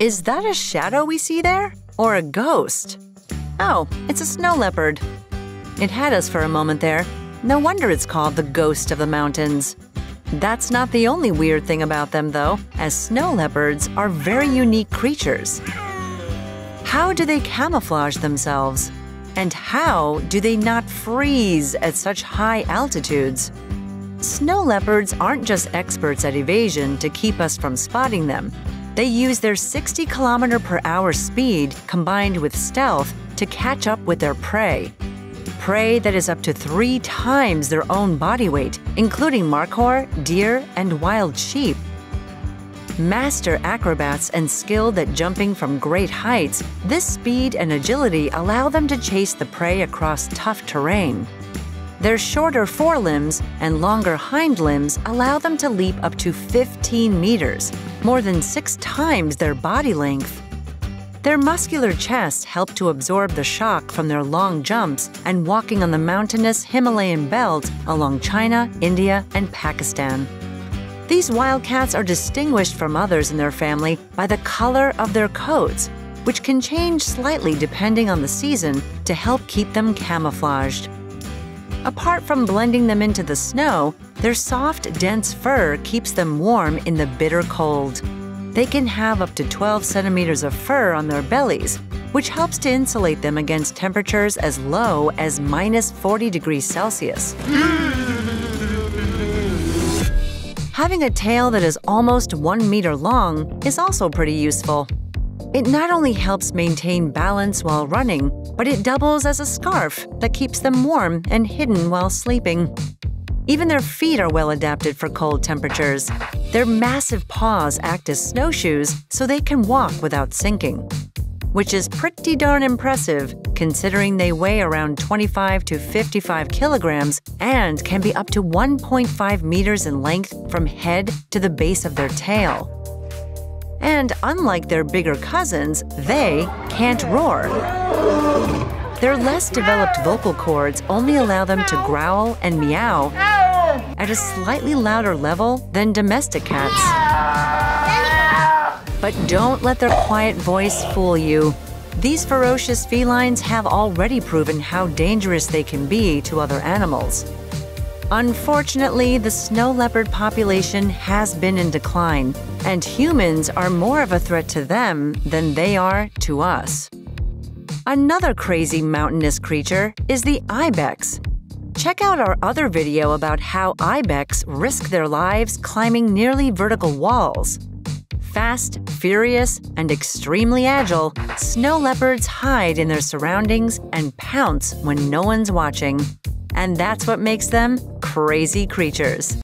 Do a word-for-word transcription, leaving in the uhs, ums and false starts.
Is that a shadow we see there? Or a ghost? Oh, it's a snow leopard. It had us for a moment there. No wonder it's called the ghost of the mountains. That's not the only weird thing about them, though, as snow leopards are very unique creatures. How do they camouflage themselves? And how do they not freeze at such high altitudes? Snow leopards aren't just experts at evasion to keep us from spotting them. They use their sixty kilometer per hour speed combined with stealth to catch up with their prey. Prey that is up to three times their own body weight, including markhor, deer, and wild sheep. Master acrobats and skilled at jumping from great heights, this speed and agility allow them to chase the prey across tough terrain. Their shorter forelimbs and longer hind limbs allow them to leap up to fifteen meters, more than six times their body length. Their muscular chests help to absorb the shock from their long jumps and walking on the mountainous Himalayan belt along China, India, and Pakistan. These wildcats are distinguished from others in their family by the color of their coats, which can change slightly depending on the season to help keep them camouflaged. Apart from blending them into the snow, their soft, dense fur keeps them warm in the bitter cold. They can have up to twelve centimeters of fur on their bellies, which helps to insulate them against temperatures as low as minus forty degrees Celsius. Having a tail that is almost one meter long is also pretty useful. It not only helps maintain balance while running, but it doubles as a scarf that keeps them warm and hidden while sleeping. Even their feet are well adapted for cold temperatures. Their massive paws act as snowshoes so they can walk without sinking, which is pretty darn impressive considering they weigh around twenty-five to fifty-five kilograms and can be up to one point five meters in length from head to the base of their tail. And unlike their bigger cousins, they can't roar. Their less developed vocal cords only allow them to growl and meow at a slightly louder level than domestic cats. But don't let their quiet voice fool you. These ferocious felines have already proven how dangerous they can be to other animals. Unfortunately, the snow leopard population has been in decline, and humans are more of a threat to them than they are to us. Another crazy mountainous creature is the ibex. Check out our other video about how ibex risk their lives climbing nearly vertical walls. Fast, furious, and extremely agile, snow leopards hide in their surroundings and pounce when no one's watching. And that's what makes them crazy creatures.